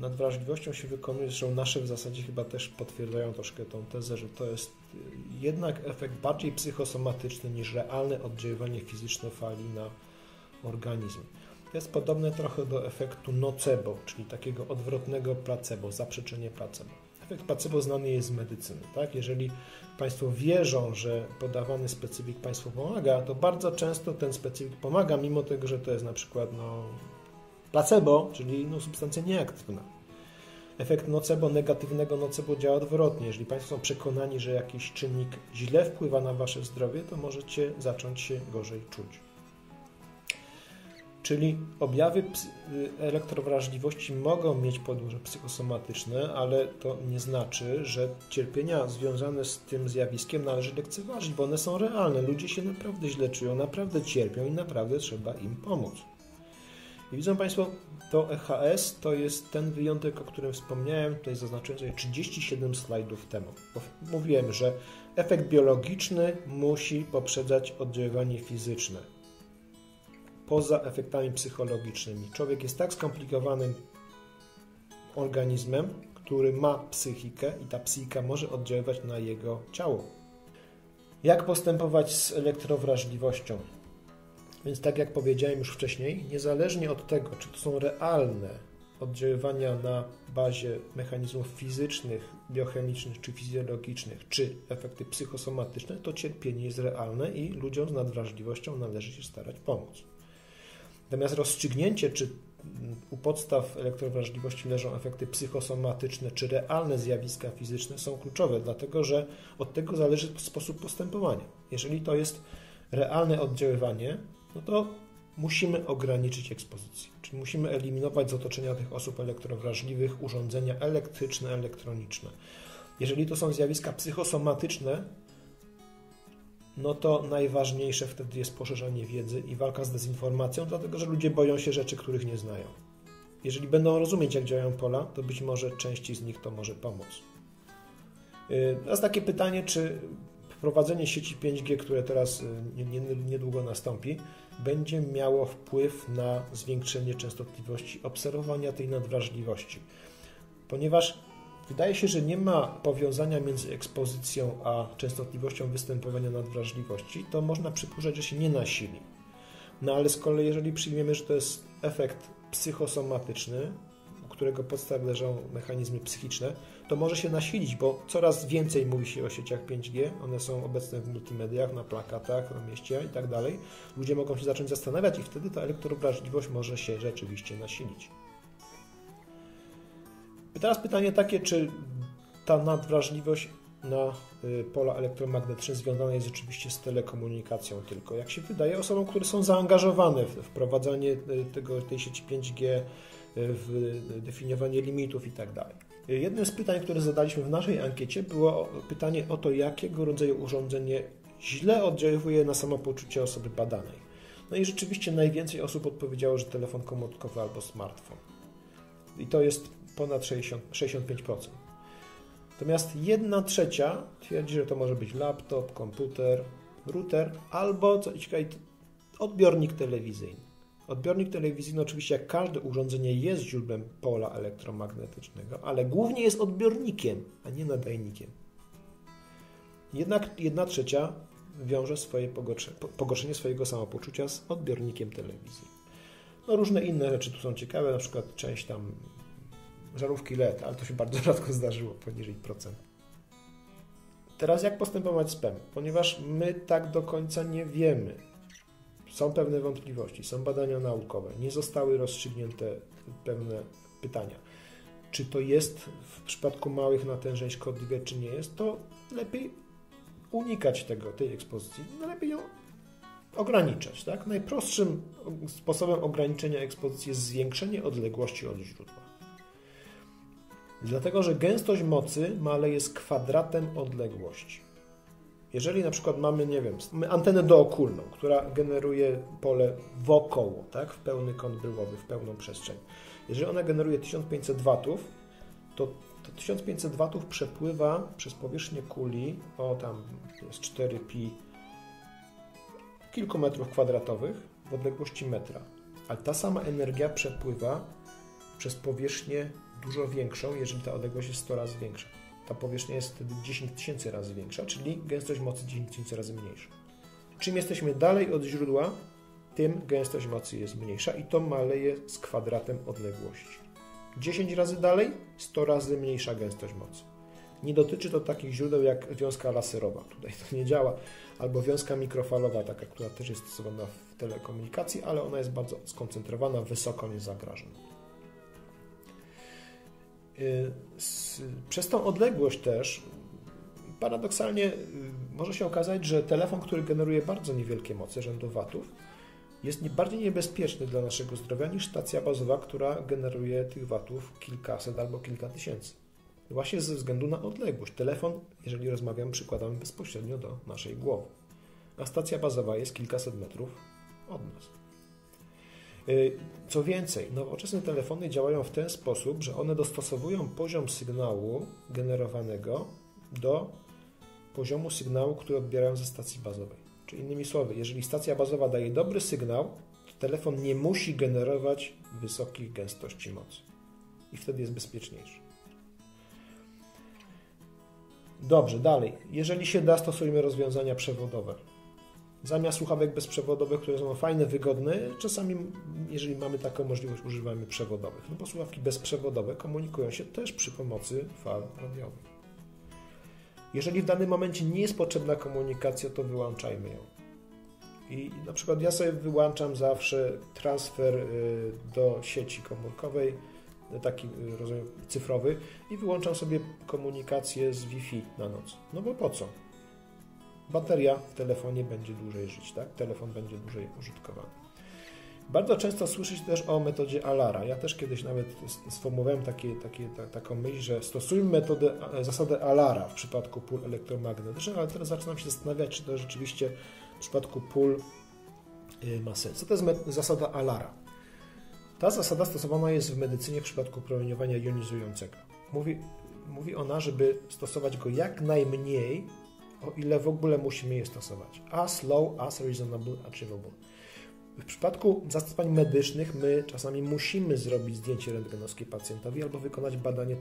nad wrażliwością się wykonuje, zresztą nasze w zasadzie chyba też potwierdzają troszkę tą tezę, że to jest jednak efekt bardziej psychosomatyczny niż realne oddziaływanie fizyczne fali na organizm. To jest podobne trochę do efektu nocebo, czyli takiego odwrotnego placebo, zaprzeczenie placebo. Efekt placebo znany jest z medycyny. Tak? Jeżeli Państwo wierzą, że podawany specyfik Państwu pomaga, to bardzo często ten specyfik pomaga, mimo tego, że to jest na przykład placebo, czyli substancja nieaktywna. Efekt nocebo, negatywnego nocebo działa odwrotnie. Jeżeli Państwo są przekonani, że jakiś czynnik źle wpływa na Wasze zdrowie, to możecie zacząć się gorzej czuć. Czyli objawy elektrowrażliwości mogą mieć podłoże psychosomatyczne, ale to nie znaczy, że cierpienia związane z tym zjawiskiem należy lekceważyć, bo one są realne. Ludzie się naprawdę źle czują, naprawdę cierpią i naprawdę trzeba im pomóc. I widzą Państwo, to EHS to jest ten wyjątek, o którym wspomniałem, tutaj zaznaczyłem sobie 37 slajdów temu. Mówiłem, że efekt biologiczny musi poprzedzać oddziaływanie fizyczne. Poza efektami psychologicznymi. Człowiek jest tak skomplikowanym organizmem, który ma psychikę i ta psychika może oddziaływać na jego ciało. Jak postępować z elektrowrażliwością? Więc tak jak powiedziałem już wcześniej, niezależnie od tego, czy to są realne oddziaływania na bazie mechanizmów fizycznych, biochemicznych czy fizjologicznych, czy efekty psychosomatyczne, to cierpienie jest realne i ludziom z nadwrażliwością należy się starać pomóc. Natomiast rozstrzygnięcie, czy u podstaw elektrowrażliwości leżą efekty psychosomatyczne, czy realne zjawiska fizyczne są kluczowe, dlatego że od tego zależy sposób postępowania. Jeżeli to jest realne oddziaływanie, no to musimy ograniczyć ekspozycję, czyli musimy eliminować z otoczenia tych osób elektrowrażliwych urządzenia elektryczne, elektroniczne. Jeżeli to są zjawiska psychosomatyczne, no to najważniejsze wtedy jest poszerzanie wiedzy i walka z dezinformacją, dlatego że ludzie boją się rzeczy, których nie znają. Jeżeli będą rozumieć, jak działają pola, to być może części z nich to może pomóc. Teraz takie pytanie, czy wprowadzenie sieci 5G, które teraz niedługo nastąpi, będzie miało wpływ na zwiększenie częstotliwości obserwowania tej nadwrażliwości. Ponieważ wydaje się, że nie ma powiązania między ekspozycją a częstotliwością występowania nadwrażliwości, to można przypuszczać, że się nie nasili. No ale z kolei, jeżeli przyjmiemy, że to jest efekt psychosomatyczny, u którego podstaw leżą mechanizmy psychiczne, to może się nasilić, bo coraz więcej mówi się o sieciach 5G, one są obecne w multimediach, na plakatach, na mieście itd. Ludzie mogą się zacząć zastanawiać i wtedy ta elektrowrażliwość może się rzeczywiście nasilić. Teraz pytanie takie, czy ta nadwrażliwość na pola elektromagnetyczne związana jest rzeczywiście z telekomunikacją tylko. Jak się wydaje, osobom, które są zaangażowane w wprowadzanie tej sieci 5G, w definiowanie limitów itd. Jednym z pytań, które zadaliśmy w naszej ankiecie, było pytanie o to, jakiego rodzaju urządzenie źle oddziaływuje na samopoczucie osoby badanej. No i rzeczywiście najwięcej osób odpowiedziało, że telefon komórkowy albo smartfon. I to jest ponad 65%. Natomiast 1/3 twierdzi, że to może być laptop, komputer, router albo, co ciekawe, odbiornik telewizyjny. Odbiornik telewizyjny oczywiście, jak każde urządzenie, jest źródłem pola elektromagnetycznego, ale głównie jest odbiornikiem, a nie nadajnikiem. Jednak 1/3 wiąże pogorszenie swojego samopoczucia z odbiornikiem telewizji. No, różne inne rzeczy tu są ciekawe, na przykład część tam żarówki LED, ale to się bardzo rzadko zdarzyło, poniżej 1%. Teraz jak postępować z PEM? Ponieważ my tak do końca nie wiemy. Są pewne wątpliwości, są badania naukowe, nie zostały rozstrzygnięte pewne pytania. Czy to jest w przypadku małych natężeń szkodliwe, czy nie jest, to lepiej unikać tej ekspozycji, lepiej ją ograniczać. Tak? Najprostszym sposobem ograniczenia ekspozycji jest zwiększenie odległości od źródła. Dlatego, że gęstość mocy maleje jest kwadratem odległości. Jeżeli na przykład mamy, nie wiem, antenę dookulną, która generuje pole wokoło, tak, w pełny kąt bryłowy, w pełną przestrzeń. Jeżeli ona generuje 1500 watów, to 1500 watów przepływa przez powierzchnię kuli o tam jest 4 pi kilku metrów kwadratowych w odległości metra. a ta sama energia przepływa przez powierzchnię dużo większą, jeżeli ta odległość jest 100 razy większa. Ta powierzchnia jest wtedy 10 tysięcy razy większa, czyli gęstość mocy 10 tysięcy razy mniejsza. Czym jesteśmy dalej od źródła, tym gęstość mocy jest mniejsza i to maleje z kwadratem odległości. 10 razy dalej, 100 razy mniejsza gęstość mocy. Nie dotyczy to takich źródeł jak wiązka laserowa, tutaj to nie działa, albo wiązka mikrofalowa, taka, która też jest stosowana w telekomunikacji, ale ona jest bardzo skoncentrowana, wysoko nie zagraża. Przez tą odległość też paradoksalnie może się okazać, że telefon, który generuje bardzo niewielkie moce, rzędu watów, jest bardziej niebezpieczny dla naszego zdrowia niż stacja bazowa, która generuje tych watów kilkaset albo kilka tysięcy. Właśnie ze względu na odległość. Telefon, jeżeli rozmawiam, przykładamy bezpośrednio do naszej głowy. A stacja bazowa jest kilkaset metrów od nas. Co więcej, nowoczesne telefony działają w ten sposób, że one dostosowują poziom sygnału generowanego do poziomu sygnału, który odbierają ze stacji bazowej. Czyli innymi słowy, jeżeli stacja bazowa daje dobry sygnał, to telefon nie musi generować wysokich gęstości mocy. I wtedy jest bezpieczniejszy. Dobrze, dalej. Jeżeli się da, stosujmy rozwiązania przewodowe. Zamiast słuchawek bezprzewodowych, które są fajne, wygodne, czasami, jeżeli mamy taką możliwość, używamy przewodowych. No bo słuchawki bezprzewodowe komunikują się też przy pomocy fal radiowych. Jeżeli w danym momencie nie jest potrzebna komunikacja, to wyłączajmy ją. I na przykład ja sobie wyłączam zawsze transfer do sieci komórkowej, taki rozumiem, cyfrowy, i wyłączam sobie komunikację z Wi-Fi na noc. No bo po co? Bateria w telefonie będzie dłużej żyć, tak? Telefon będzie dłużej użytkowany. Bardzo często słyszy się też o metodzie ALARA. Ja też kiedyś nawet sformułowałem taką myśl, że stosujmy zasadę ALARA w przypadku pól elektromagnetycznych, ale teraz zaczynam się zastanawiać, czy to rzeczywiście w przypadku pól ma sens. Co to jest zasada ALARA? Ta zasada stosowana jest w medycynie w przypadku promieniowania jonizującego. Mówi ona, żeby stosować go jak najmniej, o ile w ogóle musimy je stosować. As low, as reasonable, achievable. W przypadku zastosowań medycznych my czasami musimy zrobić zdjęcie rentgenowskie pacjentowi albo wykonać badanie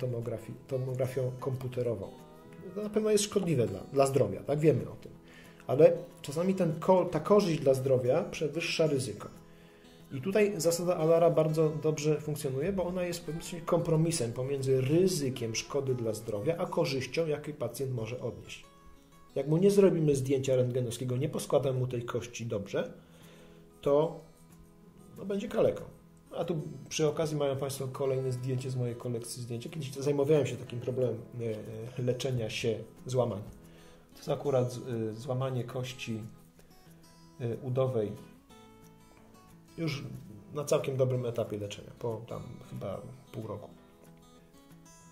tomografią komputerową. To na pewno jest szkodliwe dla zdrowia, tak? Wiemy o tym. Ale czasami ta korzyść dla zdrowia przewyższa ryzyko. I tutaj zasada ALARA bardzo dobrze funkcjonuje, bo ona jest kompromisem pomiędzy ryzykiem szkody dla zdrowia, a korzyścią, jakiej pacjent może odnieść. Jak mu nie zrobimy zdjęcia rentgenowskiego, nie poskładamy mu tej kości dobrze, to no, będzie kaleką. A tu przy okazji mają Państwo kolejne zdjęcie z mojej kolekcji zdjęć. Kiedyś zajmowałem się takim problemem leczenia się złamań. To jest akurat złamanie kości udowej już na całkiem dobrym etapie leczenia, po tam chyba pół roku.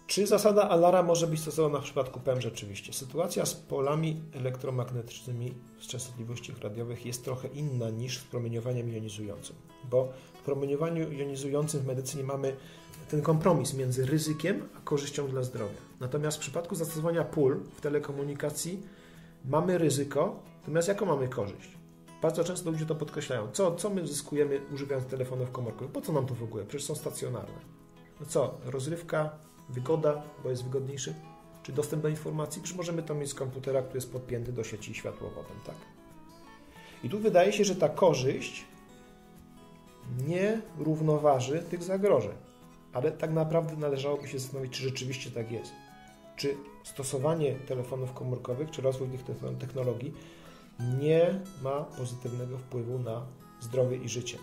Czy zasada ALARA może być stosowana w przypadku PEM? Rzeczywiście. Sytuacja z polami elektromagnetycznymi z częstotliwości radiowych jest trochę inna niż z promieniowaniem jonizującym, bo w promieniowaniu jonizującym w medycynie mamy ten kompromis między ryzykiem a korzyścią dla zdrowia. Natomiast w przypadku zastosowania pól w telekomunikacji mamy ryzyko, natomiast jaką mamy korzyść? Bardzo często ludzie to podkreślają. Co my zyskujemy, używając telefonów komórkowych? Po co nam to w ogóle? Przecież są stacjonarne. No co? Rozrywka? Wygoda, bo jest wygodniejszy, czy dostęp do informacji, czy możemy to mieć z komputera, który jest podpięty do sieci światłowodem, tak? I tu wydaje się, że ta korzyść nie równoważy tych zagrożeń, ale tak naprawdę należałoby się zastanowić, czy rzeczywiście tak jest. Czy stosowanie telefonów komórkowych, czy rozwój tych technologii nie ma pozytywnego wpływu na zdrowie i życie,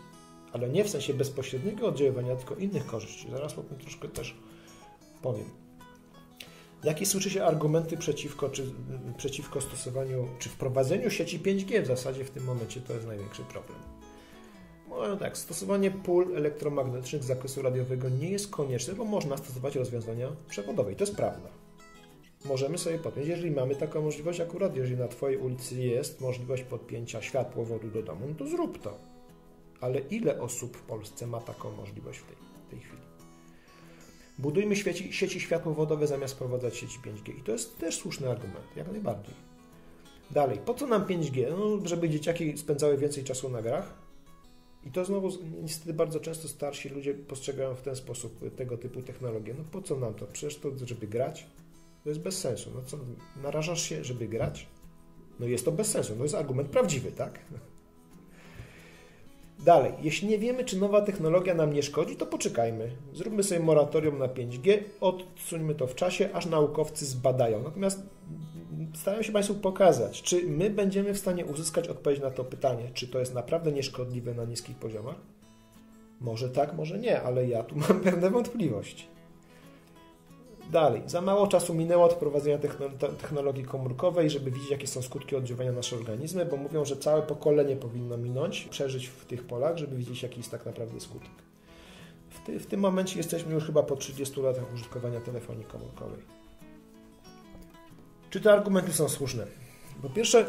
ale nie w sensie bezpośredniego oddziaływania, tylko innych korzyści. Zaraz o tym troszkę też powiem. Jakie słyszy się argumenty przeciwko stosowaniu, czy wprowadzeniu sieci 5G w zasadzie w tym momencie to jest największy problem. No tak, stosowanie pól elektromagnetycznych z zakresu radiowego nie jest konieczne, bo można stosować rozwiązania przewodowe i to jest prawda. Możemy sobie podpiąć, jeżeli mamy taką możliwość, akurat jeżeli na Twojej ulicy jest możliwość podpięcia światłowodu do domu, no to zrób to. Ale ile osób w Polsce ma taką możliwość w tej chwili? Budujmy sieci światłowodowe zamiast wprowadzać sieci 5G. I to jest też słuszny argument, jak najbardziej. Dalej, po co nam 5G? No, żeby dzieciaki spędzały więcej czasu na grach? I to znowu niestety bardzo często starsi ludzie postrzegają w ten sposób tego typu technologię. No po co nam to? Przecież to, żeby grać, to jest bez sensu. No co, narażasz się, żeby grać? No jest to bez sensu. To jest argument prawdziwy, tak? Dalej, jeśli nie wiemy, czy nowa technologia nam nie szkodzi, to poczekajmy. Zróbmy sobie moratorium na 5G, odsuńmy to w czasie, aż naukowcy zbadają. Natomiast staram się Państwu pokazać, czy my będziemy w stanie uzyskać odpowiedź na to pytanie, czy to jest naprawdę nieszkodliwe na niskich poziomach? Może tak, może nie, ale ja tu mam pewne wątpliwości. Dalej, za mało czasu minęło od wprowadzenia technologii komórkowej, żeby widzieć, jakie są skutki oddziaływania na nasze organizmy, bo mówią, że całe pokolenie powinno minąć, przeżyć w tych polach, żeby widzieć, jaki jest tak naprawdę skutek. W tym momencie jesteśmy już chyba po 30 latach użytkowania telefonii komórkowej. Czy te argumenty są słuszne? Po pierwsze,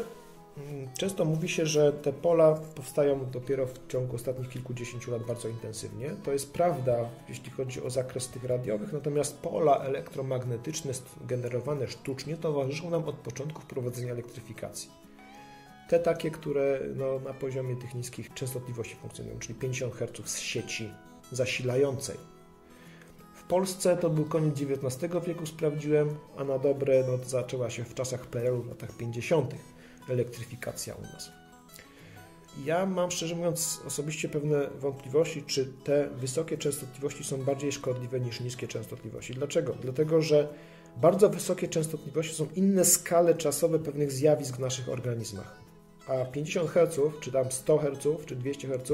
często mówi się, że te pola powstają dopiero w ciągu ostatnich kilkudziesięciu lat bardzo intensywnie. To jest prawda, jeśli chodzi o zakres tych radiowych, natomiast pola elektromagnetyczne generowane sztucznie towarzyszą nam od początku wprowadzenia elektryfikacji. Te takie, które no, na poziomie tych niskich częstotliwości funkcjonują, czyli 50 Hz z sieci zasilającej. W Polsce to był koniec XIX wieku, sprawdziłem, a na dobre no, zaczęła się w czasach PRL-u w latach 50. elektryfikacja u nas. Ja mam, szczerze mówiąc, osobiście pewne wątpliwości, czy te wysokie częstotliwości są bardziej szkodliwe niż niskie częstotliwości. Dlaczego? Dlatego, że bardzo wysokie częstotliwości są inne skale czasowe pewnych zjawisk w naszych organizmach. A 50 Hz, czy tam 100 Hz, czy 200 Hz,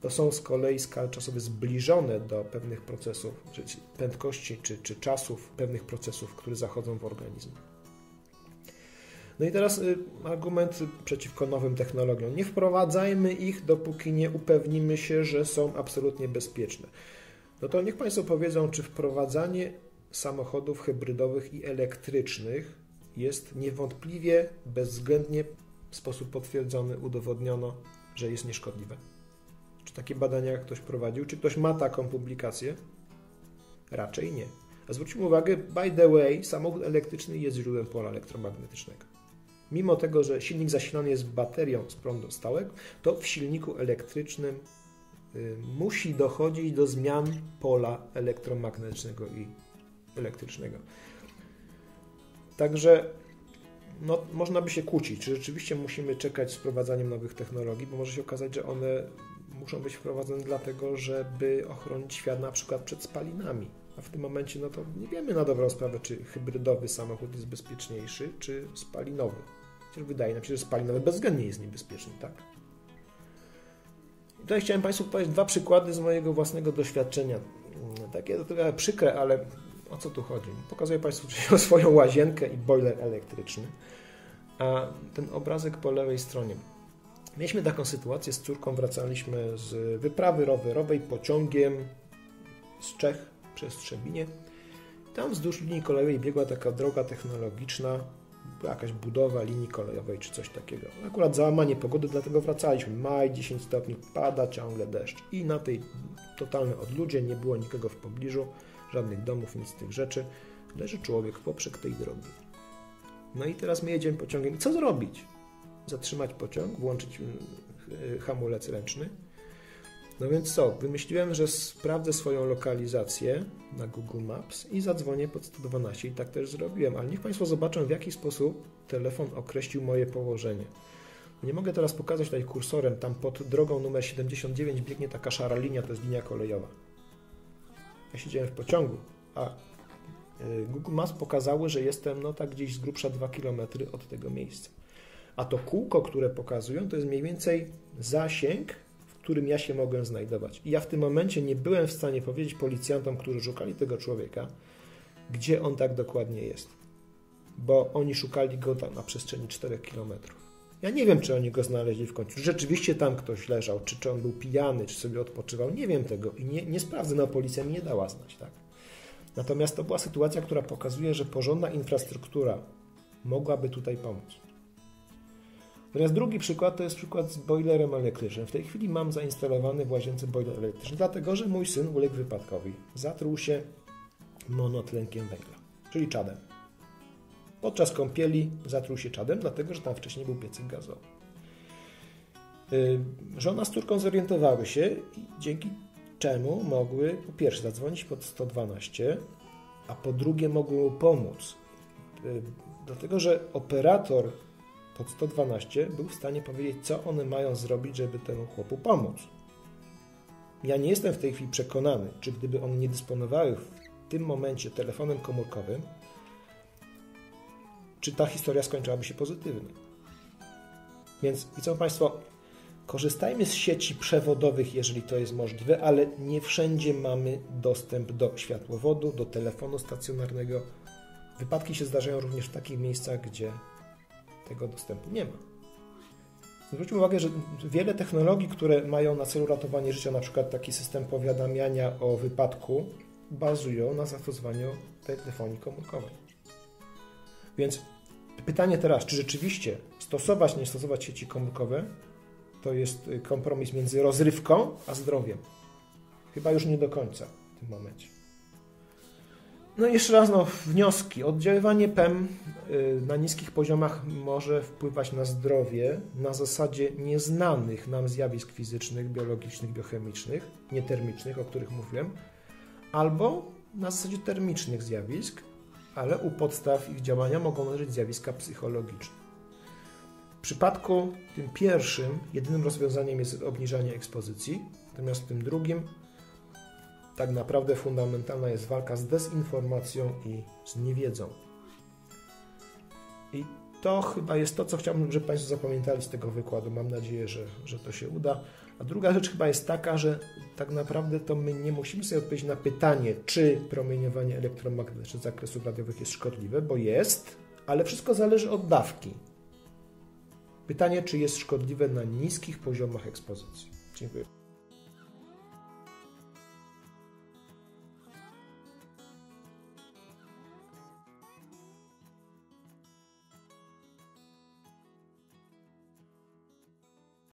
to są z kolei skale czasowe zbliżone do pewnych procesów, czy prędkości, czy czasów pewnych procesów, które zachodzą w organizmach. No i teraz argument przeciwko nowym technologiom. Nie wprowadzajmy ich, dopóki nie upewnimy się, że są absolutnie bezpieczne. No to niech Państwo powiedzą, czy wprowadzanie samochodów hybrydowych i elektrycznych jest niewątpliwie, bezwzględnie, w sposób potwierdzony, udowodniono, że jest nieszkodliwe. Czy takie badania ktoś prowadził? Czy ktoś ma taką publikację? Raczej nie. A zwróćmy uwagę, by the way, samochód elektryczny jest źródłem pola elektromagnetycznego. Mimo tego, że silnik zasilany jest baterią z prądu stałego, to w silniku elektrycznym musi dochodzić do zmian pola elektromagnetycznego i elektrycznego. Także no, można by się kłócić, czy rzeczywiście musimy czekać z wprowadzaniem nowych technologii, bo może się okazać, że one muszą być wprowadzone dlatego, żeby ochronić świat na przykład przed spalinami. A w tym momencie no to nie wiemy na dobrą sprawę, czy hybrydowy samochód jest bezpieczniejszy, czy spalinowy. Chociaż wydaje nam się, że spalinowy bezwzględnie jest niebezpieczny, tak? I tutaj chciałem Państwu powiedzieć dwa przykłady z mojego własnego doświadczenia. Takie to trochę przykre, ale o co tu chodzi? Pokazuję Państwu swoją łazienkę i boiler elektryczny. A ten obrazek po lewej stronie. Mieliśmy taką sytuację, z córką wracaliśmy z wyprawy rowerowej pociągiem z Czech przez Trzebinie. Tam wzdłuż linii kolejowej biegła taka droga technologiczna, była jakaś budowa linii kolejowej czy coś takiego. Akurat załamanie pogody, dlatego wracaliśmy. Maj, 10 stopni, pada ciągle deszcz. I na tej totalnej odludzie nie było nikogo w pobliżu, żadnych domów, nic z tych rzeczy. Leży człowiek w poprzek tej drogi. No i teraz my jedziemy pociągiem. I co zrobić? Zatrzymać pociąg, włączyć hamulec ręczny. No więc co? Wymyśliłem, że sprawdzę swoją lokalizację na Google Maps i zadzwonię pod 112 i tak też zrobiłem. Ale niech Państwo zobaczą, w jaki sposób telefon określił moje położenie. Nie mogę teraz pokazać tutaj kursorem. Tam pod drogą numer 79 biegnie taka szara linia, to jest linia kolejowa. Ja siedziałem w pociągu, a Google Maps pokazały, że jestem no tak gdzieś z grubsza 2 km od tego miejsca. A to kółko, które pokazują, to jest mniej więcej zasięg, w którym ja się mogłem znajdować. I ja w tym momencie nie byłem w stanie powiedzieć policjantom, którzy szukali tego człowieka, gdzie on tak dokładnie jest. Bo oni szukali go tam na przestrzeni 4 km. Ja nie wiem, czy oni go znaleźli w końcu. Rzeczywiście tam ktoś leżał, czy on był pijany, czy sobie odpoczywał. Nie wiem tego i nie sprawdzę, no policja mi nie dała znać. Tak? Natomiast to była sytuacja, która pokazuje, że porządna infrastruktura mogłaby tutaj pomóc. Natomiast drugi przykład to jest przykład z bojlerem elektrycznym. W tej chwili mam zainstalowany w łazience bojler elektryczny, dlatego że mój syn uległ wypadkowi. Zatruł się monotlenkiem węgla, czyli czadem. Podczas kąpieli zatruł się czadem, dlatego że tam wcześniej był piecyk gazowy. Żona z córką zorientowały się i dzięki czemu mogły po pierwsze zadzwonić pod 112, a po drugie mogły mu pomóc. Dlatego, że operator pod 112 był w stanie powiedzieć, co one mają zrobić, żeby temu chłopu pomóc. Ja nie jestem w tej chwili przekonany, czy gdyby one nie dysponowały w tym momencie telefonem komórkowym, czy ta historia skończyłaby się pozytywnie. Więc widzą Państwo, korzystajmy z sieci przewodowych, jeżeli to jest możliwe, ale nie wszędzie mamy dostęp do światłowodu, do telefonu stacjonarnego. Wypadki się zdarzają również w takich miejscach, gdzie tego dostępu nie ma. Zwróćmy uwagę, że wiele technologii, które mają na celu ratowanie życia, na przykład taki system powiadamiania o wypadku, bazują na zastosowaniu telefonii komórkowej. Więc pytanie teraz, czy rzeczywiście stosować, nie stosować sieci komórkowe, to jest kompromis między rozrywką a zdrowiem. Chyba już nie do końca w tym momencie. No i jeszcze raz, wnioski. Oddziaływanie PEM na niskich poziomach może wpływać na zdrowie na zasadzie nieznanych nam zjawisk fizycznych, biologicznych, biochemicznych, nietermicznych, o których mówiłem, albo na zasadzie termicznych zjawisk, ale u podstaw ich działania mogą leżeć zjawiska psychologiczne. W przypadku tym pierwszym jedynym rozwiązaniem jest obniżanie ekspozycji, natomiast w tym drugim tak naprawdę fundamentalna jest walka z dezinformacją i z niewiedzą. I to chyba jest to, co chciałbym, żeby Państwo zapamiętali z tego wykładu. Mam nadzieję, że to się uda. A druga rzecz chyba jest taka, że tak naprawdę to my nie musimy sobie odpowiedzieć na pytanie, czy promieniowanie elektromagnetyczne z zakresów radiowych jest szkodliwe, bo jest, ale wszystko zależy od dawki. Pytanie, czy jest szkodliwe na niskich poziomach ekspozycji. Dziękuję.